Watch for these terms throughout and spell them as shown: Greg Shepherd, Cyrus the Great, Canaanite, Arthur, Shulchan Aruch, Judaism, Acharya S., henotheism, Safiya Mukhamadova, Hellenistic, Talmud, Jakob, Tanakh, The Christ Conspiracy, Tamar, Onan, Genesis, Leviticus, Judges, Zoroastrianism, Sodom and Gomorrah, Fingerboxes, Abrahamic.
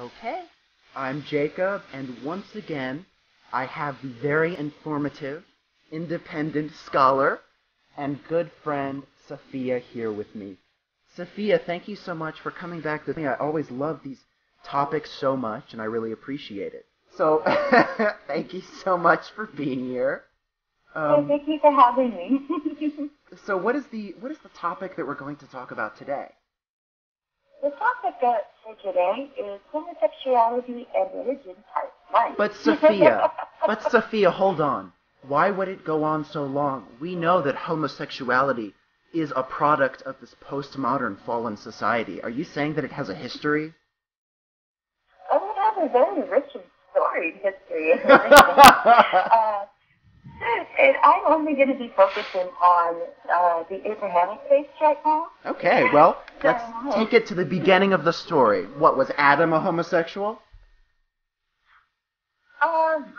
Okay. I'm Jacob, and once again, I have the very informative, independent scholar, and good friend Safiya here with me. Safiya, thank you so much for coming back to me. I always love these topics so much, and I really appreciate it. So, thank you so much for being here. Yeah, thank you for having me. So, what is the topic that we're going to talk about today? The topic for today is homosexuality and religion, part 1. But Safiya, hold on. Why would it go on so long? We know that homosexuality is a product of this postmodern fallen society. Are you saying that it has a history? Oh, it has a very rich and storied history. And I'm only going to be focusing on the Abrahamic faith right now. Okay, well, let's take it to the beginning of the story. What, was Adam a homosexual?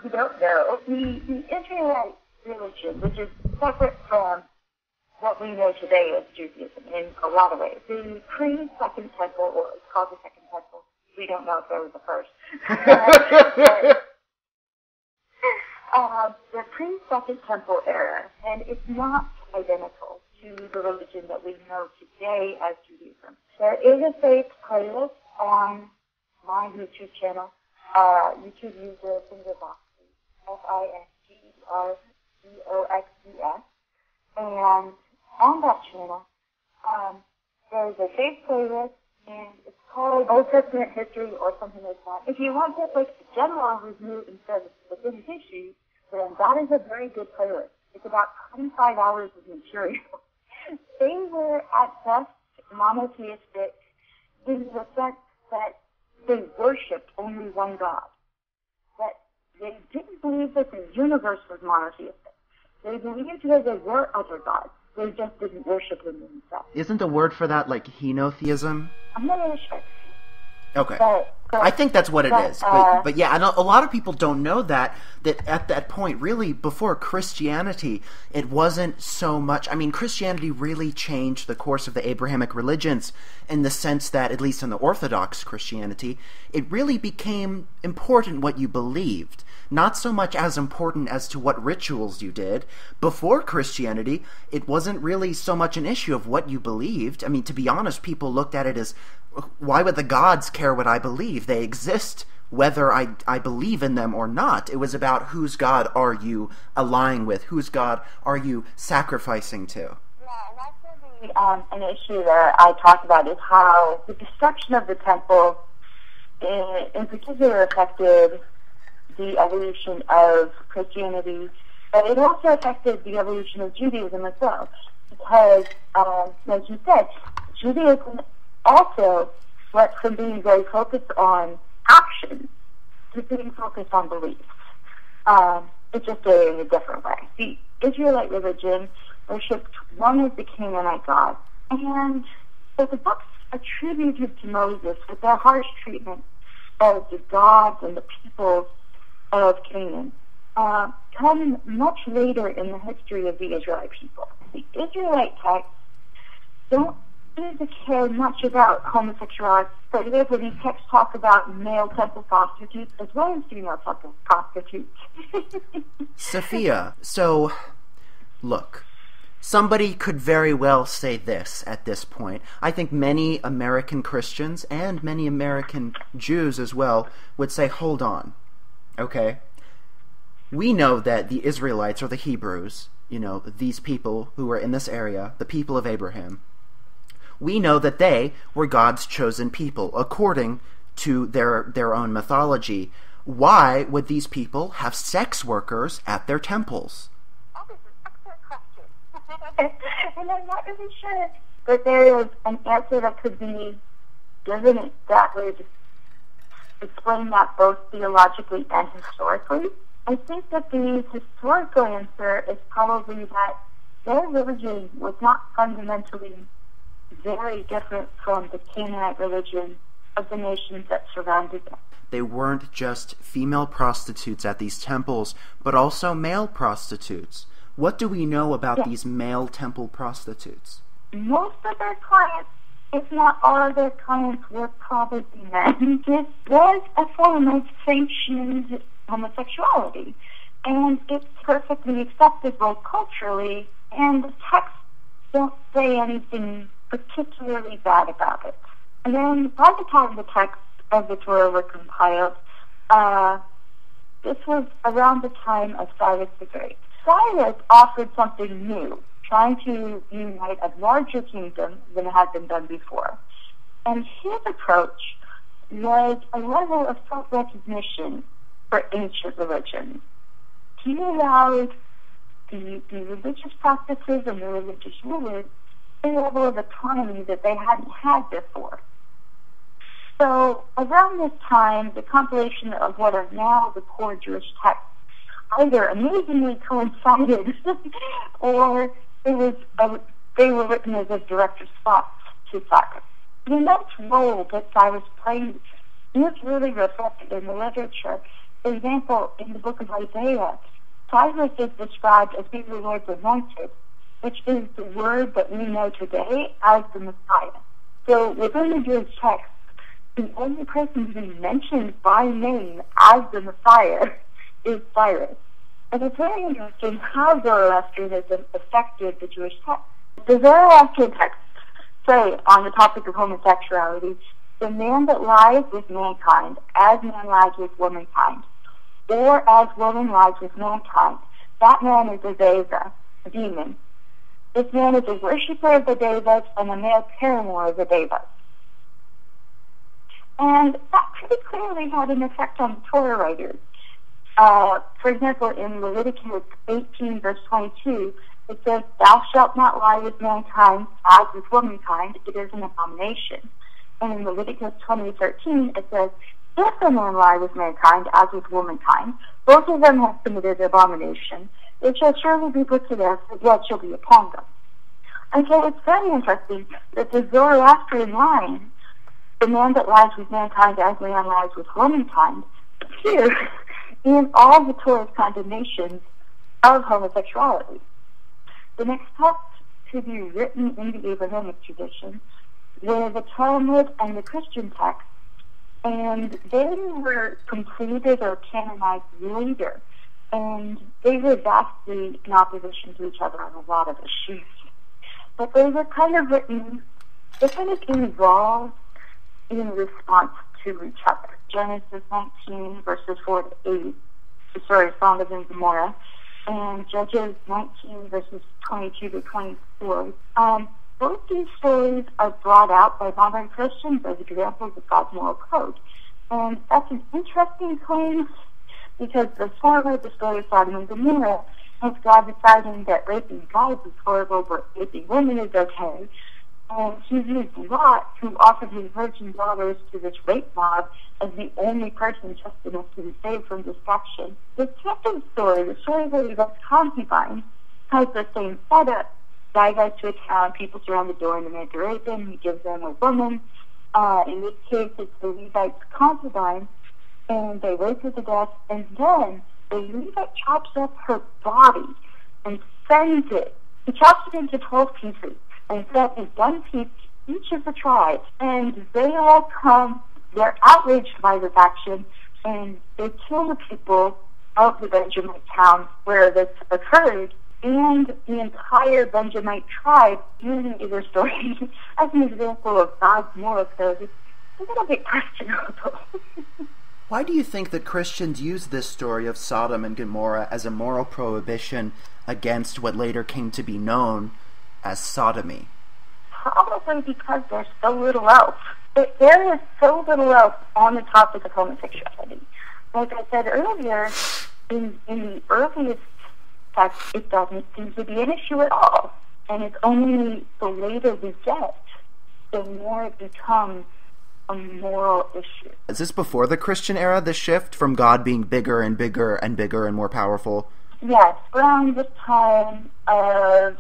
We don't know. The Israelite religion, which is separate from what we know today as Judaism in a lot of ways. The pre-Second Temple, or it's called the Second Temple. We don't know if there was a first. The pre-Second Temple era, and it's not identical to the religion that we know today as Judaism. There is a faith playlist on my YouTube channel, YouTube user Fingerboxes, Fingerboxes, and on that channel, there's a faith playlist, and it's called Old Testament History or something like that. If you want to like a general review instead of specific issues, then that is a very good playlist. It's about 25 hours of material. They were at best monotheistic in the sense that they worshipped only one God, that they didn't believe that the universe was monotheistic. They believed that there were other gods. They just didn't worship them themselves. Isn't the word for that like henotheism? I'm not really sure. Okay. But I think that's what it is. But yeah, I know a lot of people don't know that at that point, really, before Christianity, it wasn't so much. I mean, Christianity really changed the course of the Abrahamic religions in the sense that, at least in the Orthodox Christianity, it really became important what you believed. Not so much as important as to what rituals you did. Before Christianity, it wasn't really so much an issue of what you believed. I mean, to be honest, people looked at it as, why would the gods care what I believe? They exist whether I believe in them or not. It was about whose God are you allying with? Whose God are you sacrificing to? Yeah, and that's really an issue that I talked about is how the destruction of the temple in particular affected the evolution of Christianity, but it also affected the evolution of Judaism as well, because, like you said, Judaism also went from being very focused on action to being focused on beliefs. It just did it in a different way. The Israelite religion worshipped one of the Canaanite gods, and so the books attributed to Moses with their harsh treatment of the gods and the people of Canaan come much later in the history of the Israelite people. The Israelite texts don't seem to care much about homosexuality. For example, these texts talk about male temple prostitutes as well as female temple prostitutes. Safiya, so look, somebody could very well say this at this point. I think many American Christians and many American Jews as well would say, hold on. Okay, we know that the Israelites or the Hebrews, you know, these people who were in this area, the people of Abraham, we know that they were God's chosen people according to their own mythology. Why would these people have sex workers at their temples? That is an excellent question. And I'm not really sure that there is an answer that could be given that would explain that both theologically and historically. I think that the historical answer is probably that their religion was not fundamentally very different from the Canaanite religion of the nations that surrounded them. They weren't just female prostitutes at these temples, but also male prostitutes. What do we know about these male temple prostitutes? Most of their clients if not all of their comments were probably men, this was a form of sanctioned homosexuality, and it's perfectly acceptable culturally, and the texts don't say anything particularly bad about it. And then by the time the texts of the Torah were compiled, this was around the time of Cyrus the Great. Cyrus offered something new, trying to unite a larger kingdom than had been done before. And his approach was a level of self-recognition for ancient religion. He allowed the religious practices and the religious rulers a level of autonomy that they hadn't had before. So around this time, the compilation of what are now the core Jewish texts either amazingly coincided or they were written as a direct response to Cyrus. The next role that Cyrus played is really reflected in the literature. For example, in the book of Isaiah, Cyrus is described as being the Lord's anointed, which is the word that we know today as the Messiah. So within the Jewish text, the only person being mentioned by name as the Messiah is Cyrus. And it's very interesting how Zoroastrianism affected the Jewish text. The Zoroastrian texts say, on the topic of homosexuality, the man that lies with mankind, as man lies with womankind, or as woman lies with mankind, that man is a Deva, a demon. This man is a worshipper of the Devas and a male paramour of the Devas. And that pretty clearly had an effect on the Torah writers. For example, in Leviticus 18, verse 22, it says, "Thou shalt not lie with mankind as with womankind, it is an abomination." And in Leviticus 20:13, it says, "If a man lie with mankind as with womankind, both of them have committed abomination. It shall surely be put to death, the blood shall be upon them." And so it's very interesting that the Zoroastrian line, the man that lies with mankind as man lies with womankind, appears in all the Torah's condemnations of homosexuality. The next text to be written in the Abrahamic tradition were the Talmud and the Christian texts, and they were completed or canonized later, and they were vastly in opposition to each other on a lot of issues. But they were kind of written, they kind of evolved in response to each other. Genesis 19, verses 4 to 8, Sodom and Gomorrah, and Judges 19, verses 22 to 24. Both these stories are brought out by modern Christians as examples of God's moral code. And that's an interesting claim, because the former, the story of Sodom and Gomorrah, has God deciding that raping guys is horrible, but raping women is okay. And he used Lot, who offered his virgin daughters to this rape mob, as the only person just enough to be saved from destruction. The second story, the story that he got concubine, has the same setup. Guy goes to a town, people surround the door and demand to rape him, he gives them a woman. In this case, it's the Levite's concubine, and they rape her to death, and then the Levite chops up her body and sends it. He chops it into 12 pieces, and that is one piece each of the tribes, and they all come, they're outraged by this action, and they kill the people of the Benjamite town where this occurred, and the entire Benjamite tribe, using either story as an example of God's moral code, is a little bit questionable. Why do you think that Christians use this story of Sodom and Gomorrah as a moral prohibition against what later came to be known as sodomy? Probably because there's so little else. There is so little else on the topic of homosexuality. Like I said earlier, in the earliest texts, it doesn't seem to be an issue at all. And it's only the later we get, the more it becomes a moral issue. Is this before the Christian era, the shift from God being bigger and bigger and bigger and more powerful? Yes, around the time of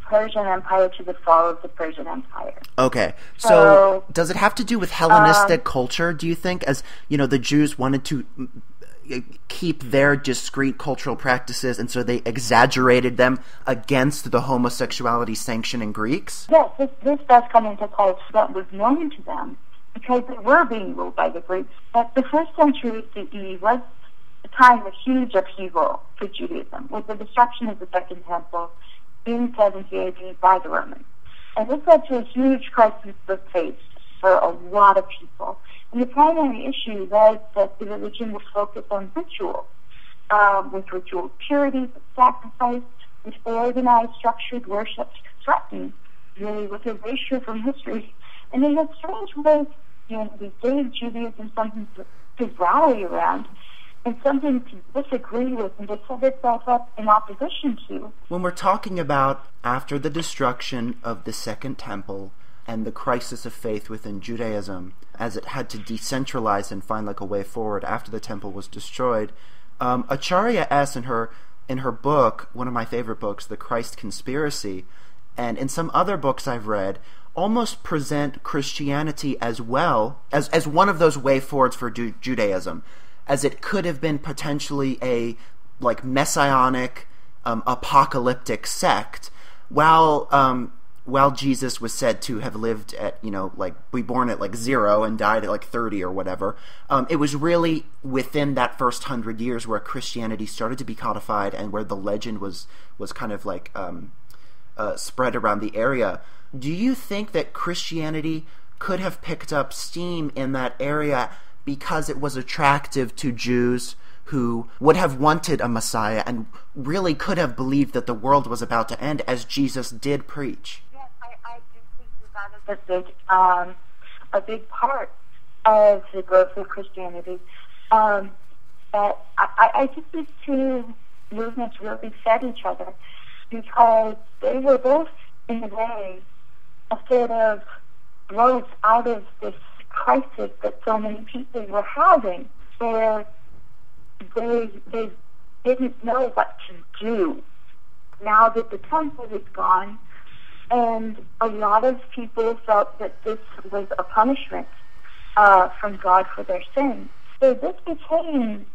Persian Empire to the fall of the Persian Empire. Okay, so does it have to do with Hellenistic culture, do you think, as, you know, the Jews wanted to keep their discrete cultural practices, and so they exaggerated them against the homosexuality sanctioning Greeks? Yes, this does come into cults that was known to them, because they were being ruled by the Greeks. But the first century CE was a time of huge upheaval for Judaism, with the destruction of the Second Temple in 70 AD by the Romans. And this led to a huge crisis of faith for a lot of people. And the primary issue was that the religion was focused on ritual, with ritual purity, with sacrifice, with organized, structured worship, threatened really with erasure from history. And in a strange way, you know, we gave Judaism something to rally around and something to disagree with and to set itself up in opposition to. When we're talking about after the destruction of the Second Temple and the crisis of faith within Judaism, as it had to decentralize and find like a way forward after the temple was destroyed, Acharya S. in her book, one of my favorite books, The Christ Conspiracy, and in some other books I've read, almost present Christianity as well as one of those way forwards for Judaism, as it could have been potentially a like messianic, apocalyptic sect, while Jesus was said to have lived at, you know, like be born at like 0 and died at like 30 or whatever. It was really within that first 100 years where Christianity started to be codified and where the legend was kind of like spread around the area. Do you think that Christianity could have picked up steam in that area because it was attractive to Jews who would have wanted a Messiah and really could have believed that the world was about to end, as Jesus did preach? Yes, I do think that is a big part of the growth of Christianity. But I think these two movements really fed each other, because they were both, in a way, a sort of growth out of this crisis that so many people were having, where they didn't know what to do now that the temple was gone, and a lot of people felt that this was a punishment from God for their sin. So this became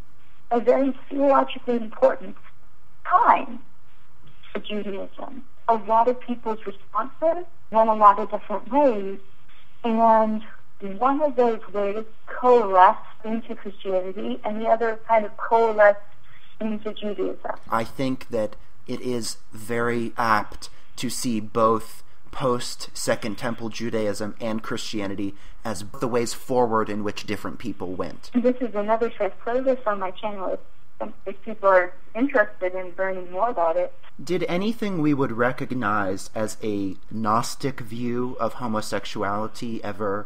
a very theologically important time for Judaism. A lot of people's responses went a lot of different ways, and one of those ways coalesced into Christianity, and the other kind of coalesced into Judaism. I think that it is very apt to see both post-Second Temple Judaism and Christianity as the ways forward in which different people went. And this is another show. Play this on my channel if people are interested in learning more about it. Did anything we would recognize as a Gnostic view of homosexuality ever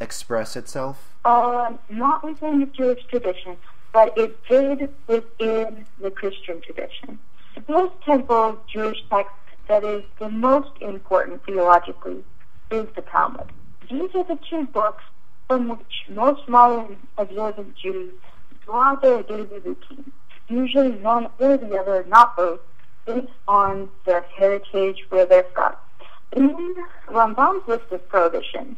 express itself? Not within the Jewish tradition, but it did within the Christian tradition. The post-temple Jewish text that is the most important theologically is the Talmud. These are the two books from which most modern observant Jews draw their daily routine, usually one or the other, not both, based on their heritage, where they're from. In Rambam's list of prohibitions,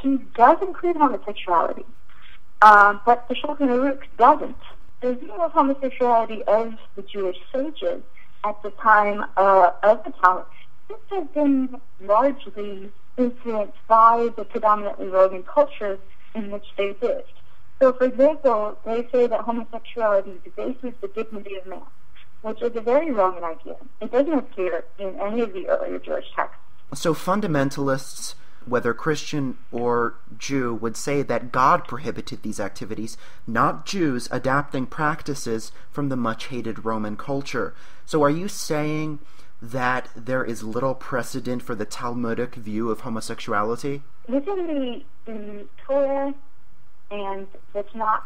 he does include homosexuality, but the Shulchan Aruch doesn't. The view of homosexuality of the Jewish sages at the time of the Talmud seems to have been largely influenced by the predominantly Roman culture in which they lived. So, for example, they say that homosexuality debases the dignity of man, which is a very Roman idea. It doesn't appear in any of the earlier Jewish texts. So fundamentalists, whether Christian or Jew, would say that God prohibited these activities, not Jews adapting practices from the much-hated Roman culture. So are you saying that there is little precedent for the Talmudic view of homosexuality? Within the Torah and the Tanakh,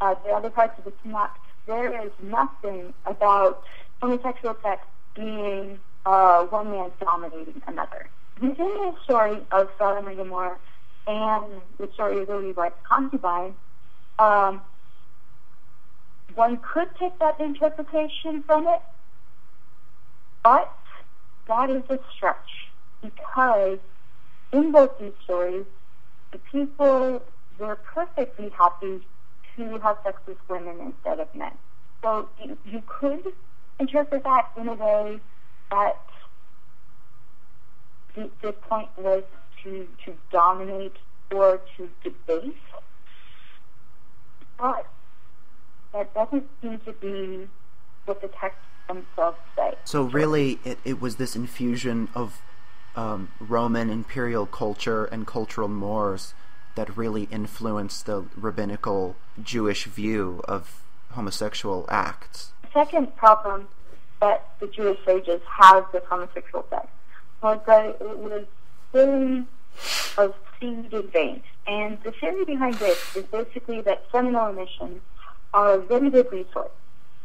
the other parts of the Tanakh, there is nothing about homosexual sex being one man dominating another. Within the story of Sodom and Gomorrah and the story of the Levite's concubine, one could take that interpretation from it, but that is a stretch, because in both these stories, the people were perfectly happy who have sex with women instead of men. So you could interpret that in a way that the point was to dominate or to debase, but that doesn't seem to be what the text themselves say. So really, it was this infusion of Roman imperial culture and cultural mores that really influenced the rabbinical Jewish view of homosexual acts. The second problem that the Jewish sages had with homosexual sex was that it was filling of seeded veins. And the theory behind this is basically that seminal emissions are a limited resource,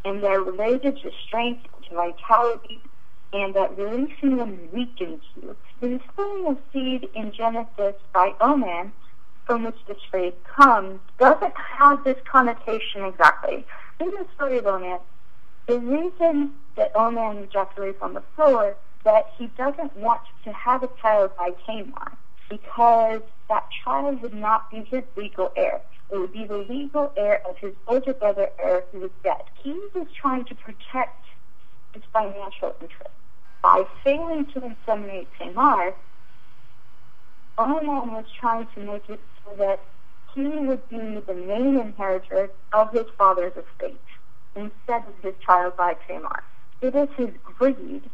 and they're related to strength, to vitality, and that releasing them weakens you. The spilling of seed in Genesis by Onan, from which this phrase comes, doesn't have this connotation exactly. In the story of Onan, the reason that Onan ejaculates on the floor is that he doesn't want to have a child by Tamar, because that child would not be his legal heir. It would be the legal heir of his older brother, heir who was dead. He was trying to protect his financial interest. By failing to inseminate Tamar, Onan was trying to make it so that he would be the main inheritor of his father's estate instead of his child by Tamar. It is his greed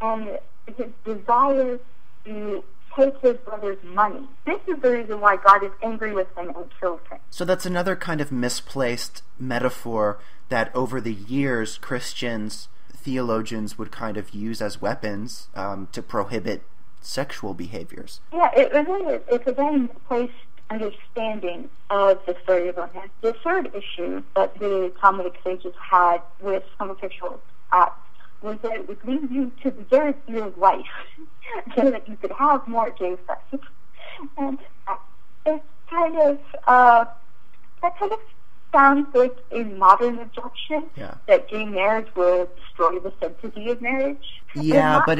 and his desire to take his brother's money. This is the reason why God is angry with him and kills him. So that's another kind of misplaced metaphor that over the years Christians, theologians would kind of use as weapons to prohibit sexual behaviors. Yeah, it's a very misplaced understanding of the story of Onan. The third issue that the Talmudic sages had with homosexual acts was that it would lead you to deserve your life so that you could have more gay sex. And that kind of sounds like a modern objection, yeah, that gay marriage will destroy the sanctity of marriage. Yeah, but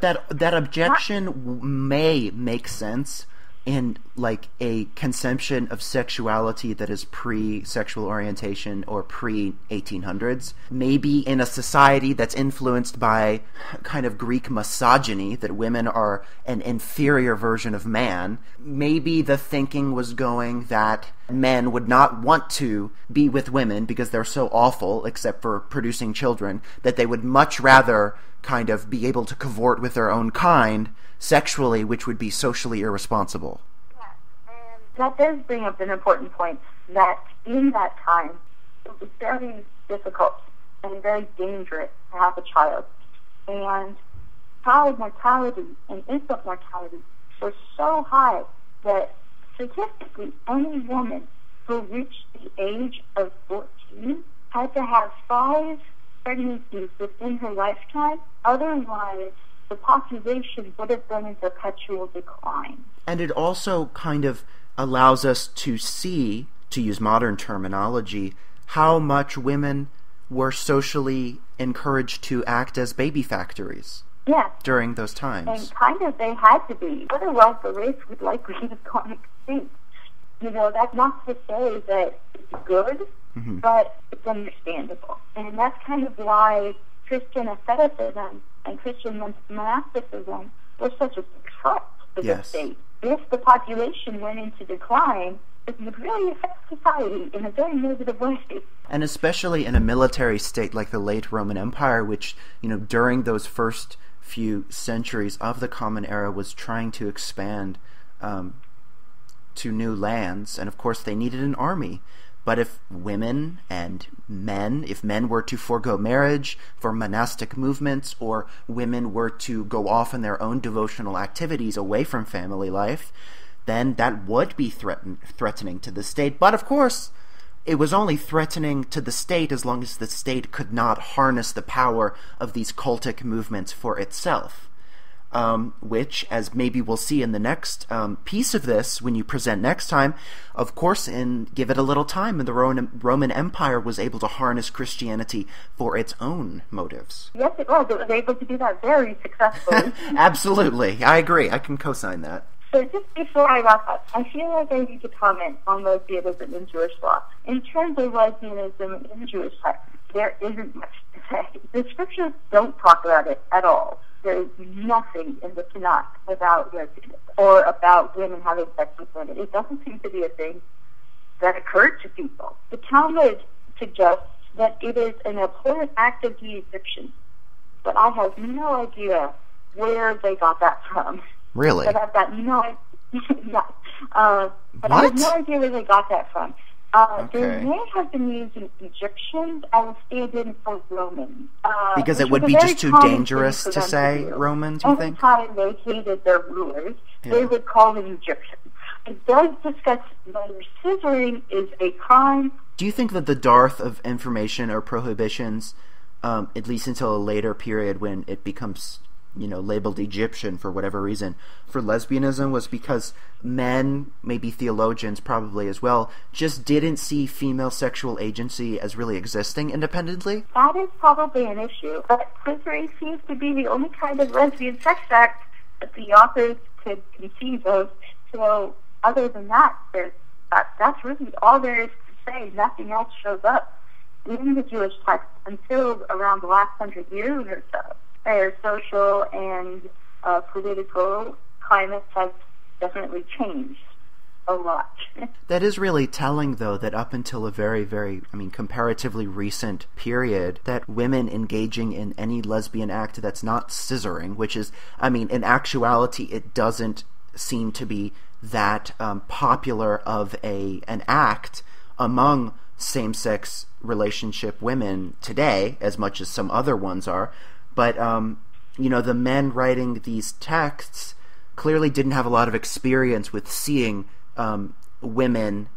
that objection may make sense in like a conception of sexuality that is pre-sexual orientation or pre-1800s, maybe in a society that's influenced by kind of Greek misogyny, that women are an inferior version of man. Maybe the thinking was going that men would not want to be with women because they're so awful, except for producing children, that they would much rather kind of be able to cavort with their own kind sexually, which would be socially irresponsible. Yeah, and that does bring up an important point, that in that time, it was very difficult and very dangerous to have a child. And child mortality and infant mortality were so high that statistically, any woman who reached the age of 14 had to have 5 pregnancies within her lifetime, otherwise the population would have been in perpetual decline. And it also kind of allows us to see, to use modern terminology, how much women were socially encouraged to act as baby factories. Yeah. During those times. And kind of they had to be. Otherwise the race would likely have gone extinct. You know, that's not to say that it's good, mm-hmm, but it's understandable. And that's kind of why Christian asceticism and Christian monasticism were such a threat to the state. If the population went into decline, it would really affect society in a very negative way. And especially in a military state like the late Roman Empire, which, you know, during those first few centuries of the Common Era was trying to expand to new lands, and of course they needed an army. But if women and men, if men were to forego marriage for monastic movements, or women were to go off on their own devotional activities away from family life, then that would be threatening to the state. But of course, it was only threatening to the state as long as the state could not harness the power of these cultic movements for itself. Which, as maybe we'll see in the next piece of this, when you present next time, of course, and give it a little time, and the Roman Empire was able to harness Christianity for its own motives. Yes, it was. It was able to do that very successfully. Absolutely. I agree. I can co-sign that. So just before I wrap up, I feel like I need to comment on lesbianism in Jewish law. In terms of lesbianism in Jewish life, there isn't much to say. The scriptures don't talk about it at all. There is nothing in the Tanakh about lesbianism or about women having sex with women. It doesn't seem to be a thing that occurred to people. The Talmud suggests that it is an abhorrent act of the Egyptians, but I have no idea where they got that from. Really? But I've got no idea. But what? I have no idea where they got that from. Okay. They may have been used in Egyptians as a stand-in for Romans. Because it would be just too dangerous to say Romans, you think? Every time they hated their rulers, they would call them Egyptians. It does discuss whether scissoring is a crime. Do you think that the dearth of information or prohibitions, at least until a later period when it becomes, you know, labeled Egyptian for whatever reason, for lesbianism was because men, maybe theologians probably as well, just didn't see female sexual agency as really existing independently? That is probably an issue, but scissoring seems to be the only kind of lesbian sex act that the authors could conceive of, so other than that, that's really all there is to say. Nothing else shows up in the Jewish text until around the last 100 years or so. Their social and political climate has definitely changed a lot. That is really telling, though, that up until a very, very, comparatively recent period, that women engaging in any lesbian act that's not scissoring, which is, in actuality, it doesn't seem to be that popular of an act among same-sex relationship women today, as much as some other ones are. But, the men writing these texts clearly didn't have a lot of experience with seeing women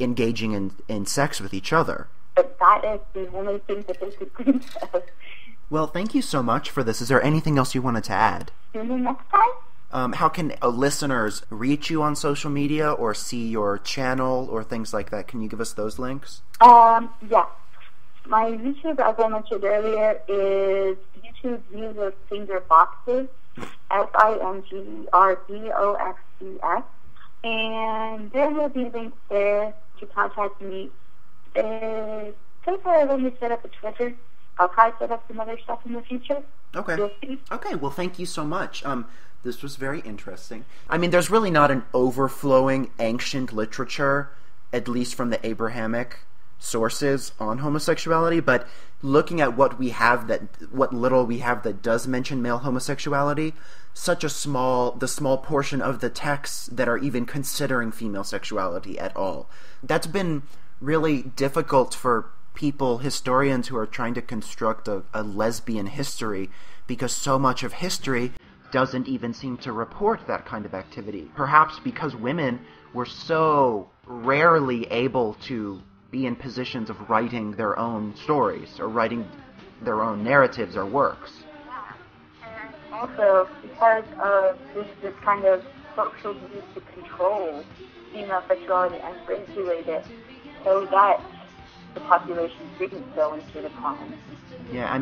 engaging in sex with each other. But that is the only thing that they could think of. Well, thank you so much for this. Is there anything else you wanted to add? See you next time. How can listeners reach you on social media or see your channel or things like that? Can you give us those links? Yeah. My YouTube, as I mentioned earlier, is YouTube user Fingerboxes, F-I-N-G-E-R-B-O-X-E-S, and there will be links there to contact me. So far, I've only set up a Twitter. I'll probably set up some other stuff in the future. Okay, well, thank you so much. This was very interesting. There's really not an overflowing ancient literature, at least from the Abrahamic sources on homosexuality, but looking at what little we have that does mention male homosexuality, the small portion of the texts that are even considering female sexuality at all. That's been really difficult for historians who are trying to construct a lesbian history, because so much of history doesn't even seem to report that kind of activity. Perhaps because women were so rarely able to be in positions of writing their own stories or writing their own narratives or works. Yeah. And also because of this kind of social need to control female sexuality and regulate it so that the population didn't go into the commons. Yeah,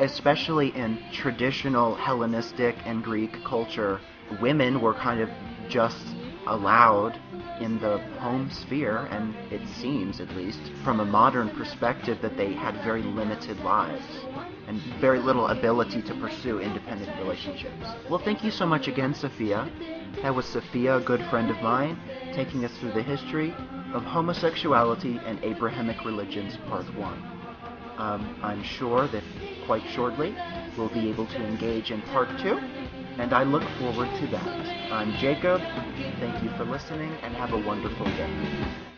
especially in traditional Hellenistic and Greek culture, women were kind of just allowed in the home sphere, and it seems, at least from a modern perspective, that they had very limited lives and very little ability to pursue independent relationships. Well, thank you so much again, Safiya. That was Safiya, a good friend of mine, taking us through the history of homosexuality and Abrahamic religions, part 1. I'm sure that quite shortly we'll be able to engage in part 2. And I look forward to that. I'm Jacob. Thank you for listening, and have a wonderful day.